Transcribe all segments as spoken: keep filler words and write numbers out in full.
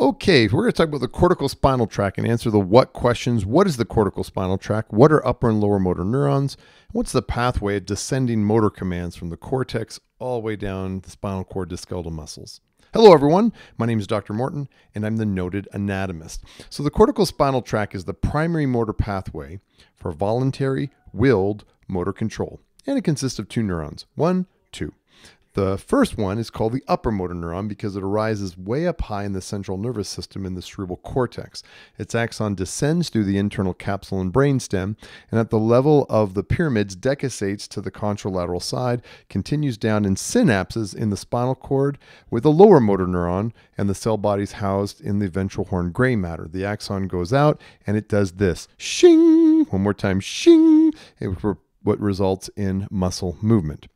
Okay, we're going to talk about the corticospinal tract and answer the what questions. What is the corticospinal tract? What are upper and lower motor neurons? What's the pathway of descending motor commands from the cortex all the way down the spinal cord to skeletal muscles? Hello everyone, my name is Doctor Morton and I'm the Noted Anatomist. So the corticospinal tract is the primary motor pathway for voluntary, willed motor control. And it consists of two neurons, one, two. The first one is called the upper motor neuron because it arises way up high in the central nervous system in the cerebral cortex. Its axon descends through the internal capsule and brainstem, and at the level of the pyramids, decussates to the contralateral side, continues down in synapses in the spinal cord with a lower motor neuron, and the cell body's housed in the ventral horn gray matter. The axon goes out, and it does this. Shing! One more time, shing! It, what results in muscle movement.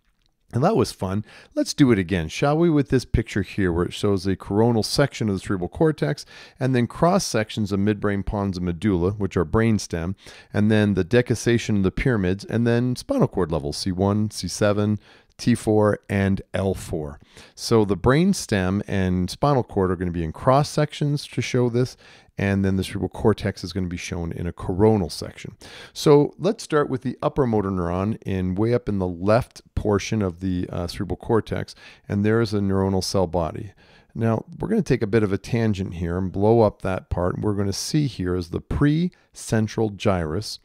And that was fun. Let's do it again, shall we, with this picture here where it shows a coronal section of the cerebral cortex and then cross sections of midbrain, pons, and medulla, which are brainstem, and then the decussation of the pyramids, and then spinal cord levels, C one, C seven, T four, and L four. So the brainstem and spinal cord are going to be in cross sections to show this, and then the cerebral cortex is going to be shown in a coronal section. So let's start with the upper motor neuron in way up in the left portion of the uh, cerebral cortex, and there is a neuronal cell body. Now we're going to take a bit of a tangent here and blow up that part, and we're going to see here is the precentral gyrus,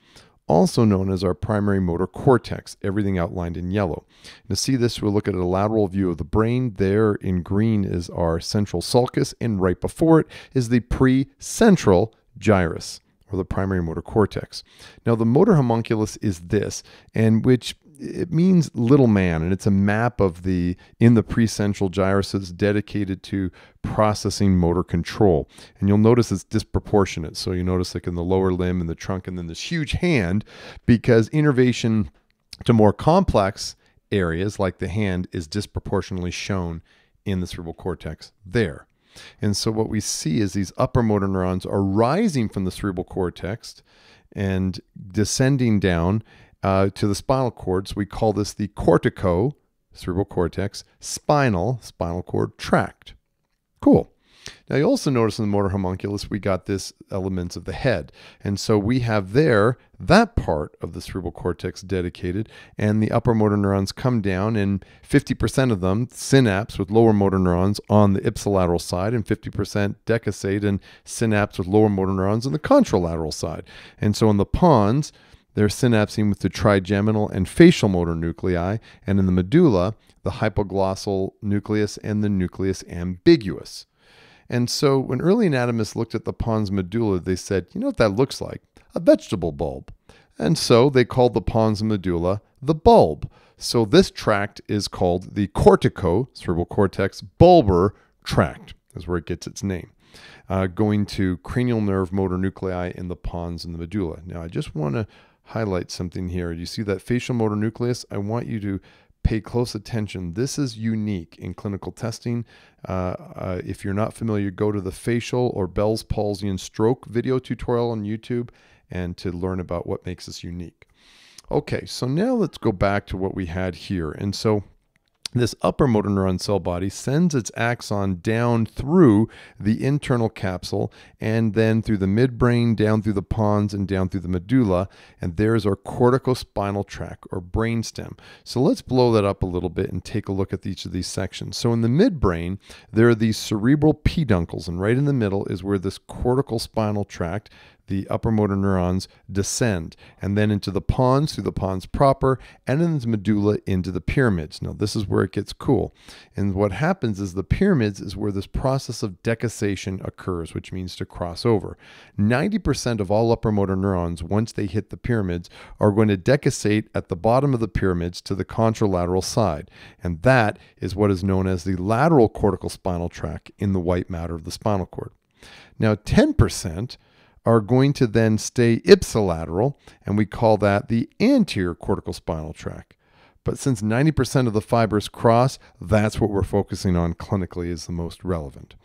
also known as our primary motor cortex, everything outlined in yellow. And to see this, we'll look at a lateral view of the brain. There in green is our central sulcus, and right before it is the precentral gyrus, or the primary motor cortex. Now the motor homunculus is this, and which it means little man, and it's a map of the, in the precentral gyrus is dedicated to processing motor control. And you'll notice it's disproportionate. So you notice like in the lower limb and the trunk and then this huge hand, because innervation to more complex areas like the hand is disproportionately shown in the cerebral cortex there. And so what we see is these upper motor neurons are rising from the cerebral cortex and descending down Uh, to the spinal cord. So we call this the cortico, cerebral cortex, spinal, spinal cord tract. Cool. Now you also notice in the motor homunculus we got this elements of the head. And so we have there that part of the cerebral cortex dedicated, and the upper motor neurons come down, and fifty percent of them synapse with lower motor neurons on the ipsilateral side, and fifty percent decussate and synapse with lower motor neurons on the contralateral side. And so in the pons, they're synapsing with the trigeminal and facial motor nuclei, and in the medulla, the hypoglossal nucleus and the nucleus ambiguous. And so when early anatomists looked at the pons medulla, they said, you know what that looks like? A vegetable bulb. And so they called the pons medulla the bulb. So this tract is called the cortico, cerebral cortex, bulbar tract, is where it gets its name. Uh, going to cranial nerve motor nuclei in the pons and the medulla. Now I just want to highlight something here. You see that facial motor nucleus? I want you to pay close attention. This is unique in clinical testing. Uh, uh, if you're not familiar, go to the facial or Bell's palsy and stroke video tutorial on YouTube and to learn about what makes this unique. Okay, so now let's go back to what we had here. And so this upper motor neuron cell body sends its axon down through the internal capsule and then through the midbrain, down through the pons, and down through the medulla. And there's our corticospinal tract, or brainstem. So let's blow that up a little bit and take a look at each of these sections. So in the midbrain, there are these cerebral peduncles, and right in the middle is where this corticospinal tract, the upper motor neurons, descend, and then into the pons, through the pons proper, and into the medulla, into the pyramids. Now this is where it gets cool. And what happens is the pyramids is where this process of decussation occurs, which means to cross over. ninety percent of all upper motor neurons, once they hit the pyramids, are going to decussate at the bottom of the pyramids to the contralateral side. And that is what is known as the lateral corticospinal tract in the white matter of the spinal cord. Now ten percent are going to then stay ipsilateral, and we call that the anterior corticospinal tract. But since ninety percent of the fibers cross, that's what we're focusing on clinically is the most relevant.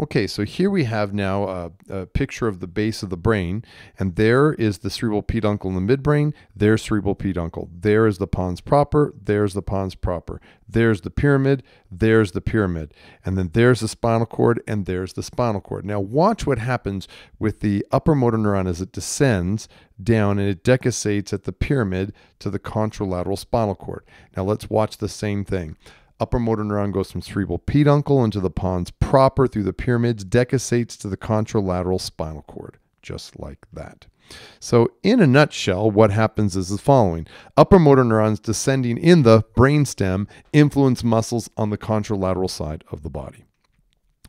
Okay, so here we have now a, a picture of the base of the brain, and there is the cerebral peduncle in the midbrain, there's cerebral peduncle, there is the pons proper, there's the pons proper, there's the pyramid, there's the pyramid, and then there's the spinal cord, and there's the spinal cord. Now watch what happens with the upper motor neuron as it descends down and it decussates at the pyramid to the contralateral spinal cord. Now let's watch the same thing. Upper motor neuron goes from cerebral peduncle into the pons proper through the pyramids, decussates to the contralateral spinal cord, just like that. So in a nutshell, what happens is the following. Upper motor neurons descending in the brainstem influence muscles on the contralateral side of the body.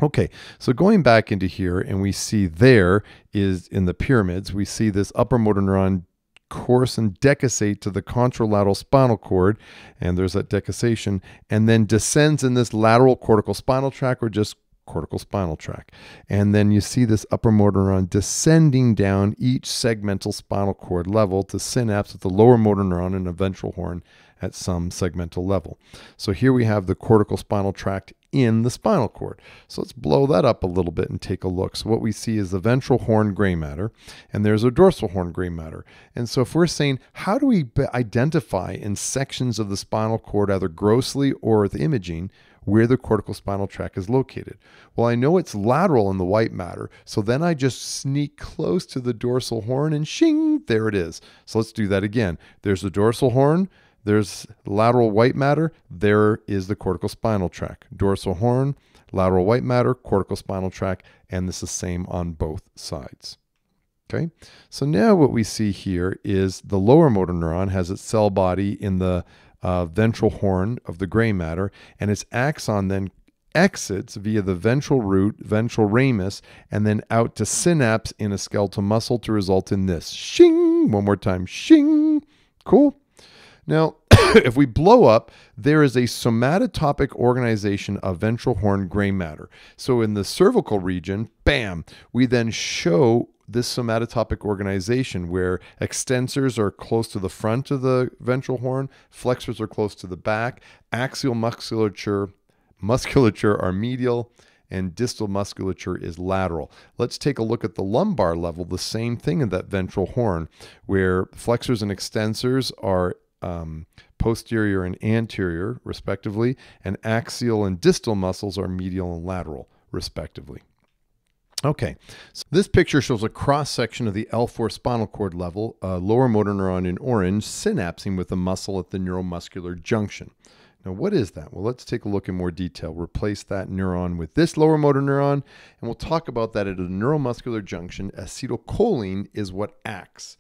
Okay, so going back into here, and we see there is in the pyramids, we see this upper motor neuron course and decussate to the contralateral spinal cord, and there's that decussation, and then descends in this lateral corticospinal tract, or just corticospinal tract. And then you see this upper motor neuron descending down each segmental spinal cord level to synapse with the lower motor neuron and a ventral horn at some segmental level. So here we have the corticospinal tract in the spinal cord. So let's blow that up a little bit and take a look. So what we see is the ventral horn gray matter, and there's a dorsal horn gray matter. And so if we're saying, how do we identify in sections of the spinal cord, either grossly or with imaging, where the corticospinal tract is located? Well, I know it's lateral in the white matter, so then I just sneak close to the dorsal horn and shing, there it is. So let's do that again. There's the dorsal horn, there's lateral white matter, there is the corticospinal tract. Dorsal horn, lateral white matter, corticospinal tract, and this is same on both sides. Okay, so now what we see here is the lower motor neuron has its cell body in the Uh, ventral horn of the gray matter, and its axon then exits via the ventral root, ventral ramus, and then out to synapse in a skeletal muscle to result in this. Shing! One more time. Shing! Cool. Now, if we blow up, there is a somatotopic organization of ventral horn gray matter. So in the cervical region, bam, we then show this somatotopic organization where extensors are close to the front of the ventral horn, flexors are close to the back, axial musculature, musculature are medial, and distal musculature is lateral. Let's take a look at the lumbar level, the same thing in that ventral horn where flexors and extensors are um, posterior and anterior respectively, and axial and distal muscles are medial and lateral respectively. Okay, so this picture shows a cross-section of the L four spinal cord level, uh, lower motor neuron in orange, synapsing with the muscle at the neuromuscular junction. Now, what is that? Well, let's take a look in more detail. Replace that neuron with this lower motor neuron, and we'll talk about that at a neuromuscular junction. Acetylcholine is what acts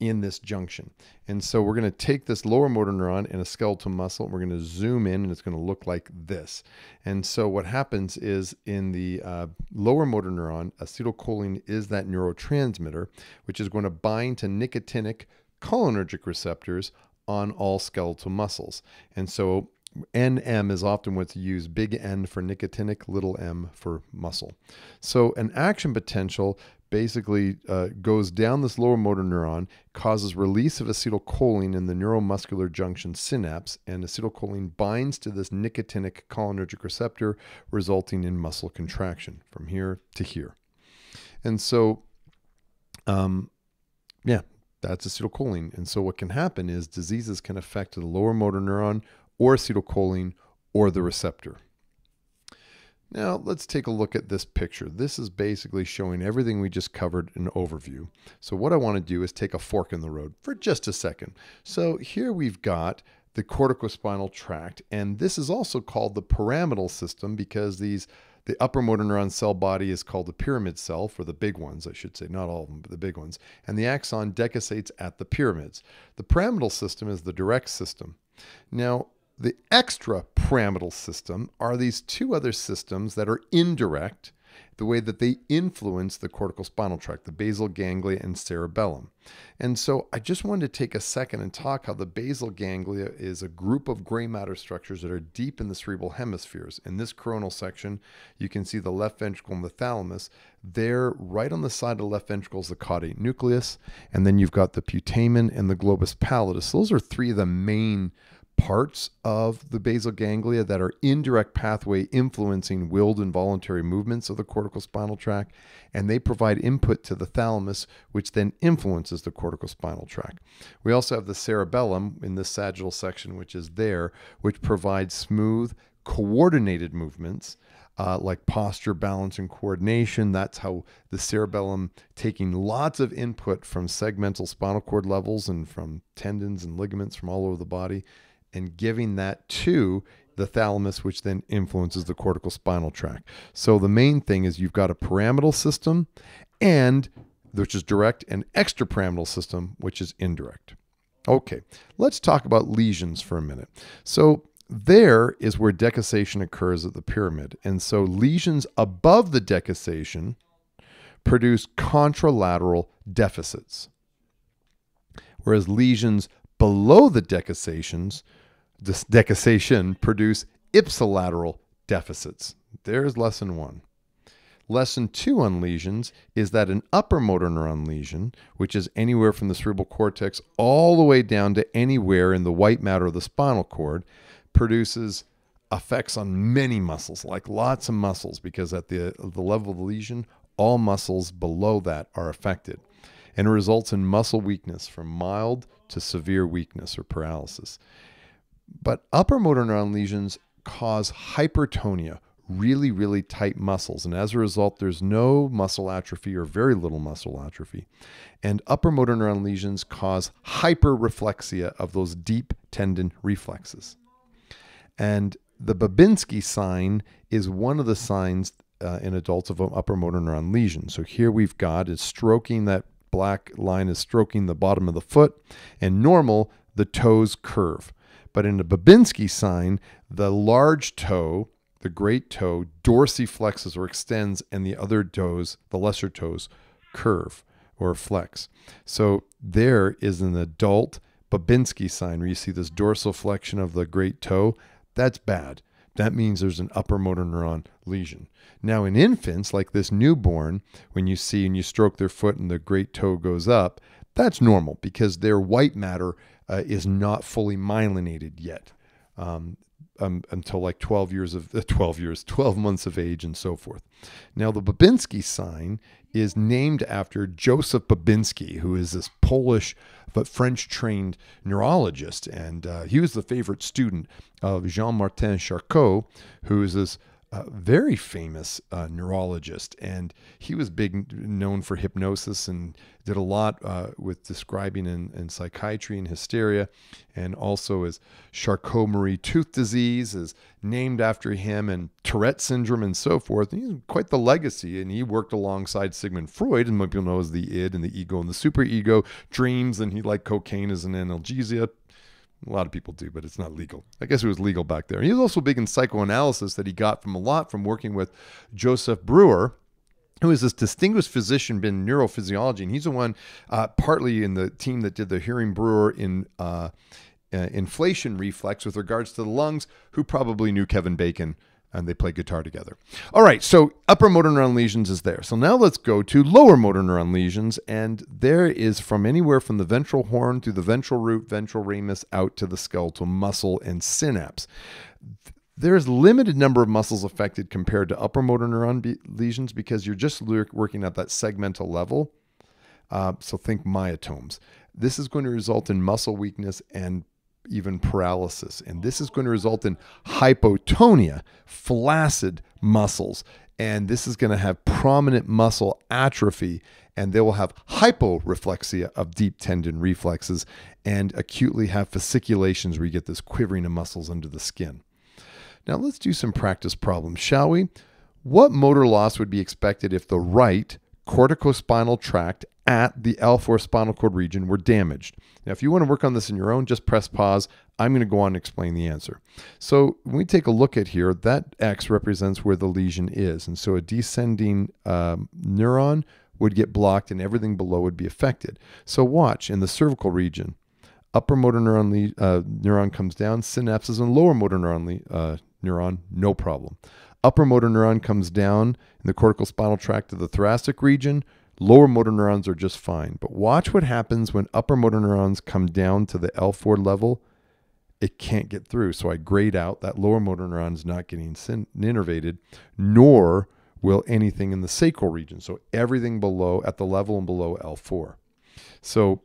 in this junction. And so we're going to take this lower motor neuron and a skeletal muscle, and we're going to zoom in, and it's going to look like this. And so what happens is in the uh, lower motor neuron, acetylcholine is that neurotransmitter, which is going to bind to nicotinic cholinergic receptors on all skeletal muscles. And so N M is often what's used, big N for nicotinic, little m for muscle. So an action potential basically uh, goes down this lower motor neuron, causes release of acetylcholine in the neuromuscular junction synapse, and acetylcholine binds to this nicotinic cholinergic receptor, resulting in muscle contraction from here to here. And so, um, yeah, that's acetylcholine. And so what can happen is diseases can affect the lower motor neuron or acetylcholine or the receptor. Now, let's take a look at this picture. This is basically showing everything we just covered in overview. So what I want to do is take a fork in the road for just a second. So here we've got the corticospinal tract, and this is also called the pyramidal system because these the upper motor neuron cell body is called the pyramid cell, for the big ones, I should say, not all of them, but the big ones, and the axon decussates at the pyramids. The pyramidal system is the direct system. Now, the extrapyramidal system are these two other systems that are indirect, the way that they influence the corticospinal tract, the basal ganglia and cerebellum. And so I just wanted to take a second and talk how the basal ganglia is a group of gray matter structures that are deep in the cerebral hemispheres. In this coronal section, you can see the left ventricle and the thalamus. There, right on the side of the left ventricle is the caudate nucleus, and then you've got the putamen and the globus pallidus. Those are three of the main parts of the basal ganglia that are indirect pathway influencing willed and voluntary movements of the corticospinal tract, and they provide input to the thalamus, which then influences the corticospinal tract. We also have the cerebellum in the sagittal section, which is there, which provides smooth, coordinated movements uh, like posture, balance, and coordination. That's how the cerebellum, taking lots of input from segmental spinal cord levels and from tendons and ligaments from all over the body, and giving that to the thalamus, which then influences the corticospinal tract. So the main thing is you've got a pyramidal system, and which is direct, and extrapyramidal system, which is indirect. Okay, let's talk about lesions for a minute. So there is where decussation occurs at the pyramid. And so lesions above the decussation produce contralateral deficits, whereas lesions below the decussations, this decussation, produce ipsilateral deficits. There's lesson one. Lesson two on lesions is that an upper motor neuron lesion, which is anywhere from the cerebral cortex all the way down to anywhere in the white matter of the spinal cord, produces effects on many muscles, like lots of muscles, because at the, the level of the lesion, all muscles below that are affected. And it results in muscle weakness, from mild to severe weakness or paralysis. But upper motor neuron lesions cause hypertonia, really, really tight muscles. And as a result, there's no muscle atrophy or very little muscle atrophy. And upper motor neuron lesions cause hyperreflexia of those deep tendon reflexes. And the Babinski sign is one of the signs uh, in adults of an upper motor neuron lesion. So here we've got is stroking, that black line is stroking the bottom of the foot, and normal, the toes curve. But in the Babinski sign, the large toe, the great toe, dorsiflexes or extends, and the other toes, the lesser toes, curve or flex. So there is an adult Babinski sign where you see this dorsiflexion of the great toe. That's bad. That means there's an upper motor neuron lesion. Now in infants, like this newborn, when you see and you stroke their foot and the great toe goes up, that's normal because their white matter uh, is not fully myelinated yet um, um, until like twelve years of uh, twelve years, twelve months of age and so forth. Now the Babinski sign is named after Joseph Babinski, who is this Polish but French-trained neurologist, and uh, he was the favorite student of Jean-Martin Charcot, who is this uh, very famous uh, neurologist, and he was big, known for hypnosis, and did a lot uh, with describing in, in psychiatry and hysteria, and also his Charcot-Marie-Tooth disease is named after him, and Tourette syndrome, and so forth. And he's quite the legacy, and he worked alongside Sigmund Freud, and what people know as the id and the ego and the superego, dreams, and he liked cocaine as an analgesia. A lot of people do, but it's not legal. I guess it was legal back there. And he was also big in psychoanalysis that he got from a lot from working with Joseph Breuer, who is this distinguished physician in neurophysiology. And he's the one uh, partly in the team that did the Hering-Breuer in, uh, uh, inflation reflex with regards to the lungs, who probably knew Kevin Bacon, and they play guitar together. All right, so upper motor neuron lesions is there. So now let's go to lower motor neuron lesions, and there is from anywhere from the ventral horn through the ventral root, ventral ramus, out to the skeletal muscle and synapse. There's limited number of muscles affected compared to upper motor neuron lesions because you're just working at that segmental level. Uh, so think myotomes. This is going to result in muscle weakness and even paralysis. And this is going to result in hypotonia, flaccid muscles. And this is going to have prominent muscle atrophy, and they will have hyporeflexia of deep tendon reflexes and acutely have fasciculations where you get this quivering of muscles under the skin. Now let's do some practice problems, shall we? What motor loss would be expected if the right corticospinal tract at the L four spinal cord region were damaged? Now, if you want to work on this on your own, just press pause. I'm going to go on and explain the answer. So when we take a look at here, that X represents where the lesion is. And so a descending um, neuron would get blocked and everything below would be affected. So watch, in the cervical region, upper motor neuron, uh, neuron comes down, synapses, and lower motor neuron, uh, neuron, no problem. Upper motor neuron comes down in the corticospinal tract to the thoracic region. Lower motor neurons are just fine. But watch what happens when upper motor neurons come down to the L four level. it can't get through. So I grayed out. That lower motor neuron is not getting innervated, nor will anything in the sacral region. So everything below, at the level and below L four. So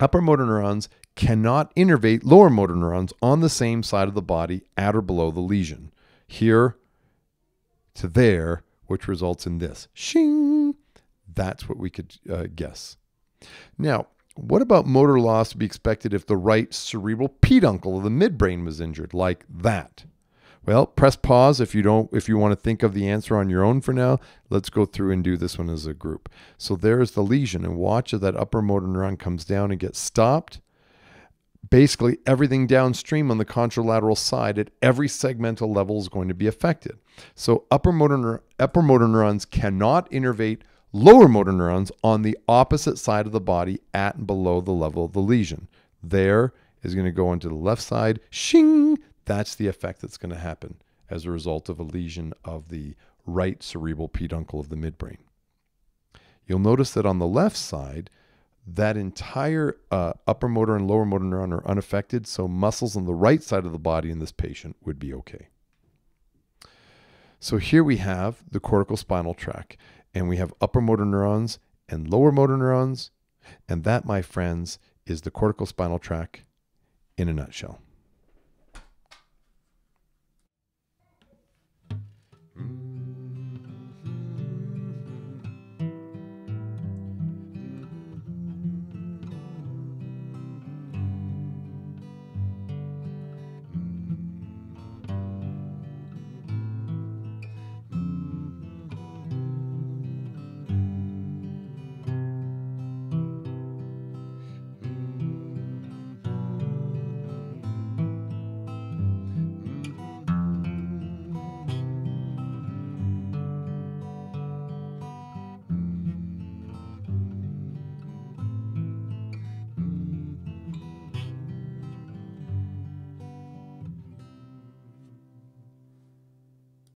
upper motor neurons cannot innervate lower motor neurons on the same side of the body at or below the lesion. Here to there, which results in this. Shing! That's what we could uh, guess. Now, what about motor loss to be expected if the right cerebral peduncle of the midbrain was injured, like that? Well, press pause if you don't, if you want to think of the answer on your own for now. Let's go through and do this one as a group. So there's the lesion, and watch as that upper motor neuron comes down and gets stopped. Basically, everything downstream on the contralateral side at every segmental level is going to be affected. So upper motor, upper motor neurons cannot innervate lower motor neurons on the opposite side of the body at and below the level of the lesion. There is going to go onto the left side. Shing! That's the effect that's going to happen as a result of a lesion of the right cerebral peduncle of the midbrain. You'll notice that on the left side, that entire uh, upper motor and lower motor neuron are unaffected, so muscles on the right side of the body in this patient would be okay. So here we have the corticospinal tract, and we have upper motor neurons and lower motor neurons, and that, my friends, is the corticospinal tract in a nutshell.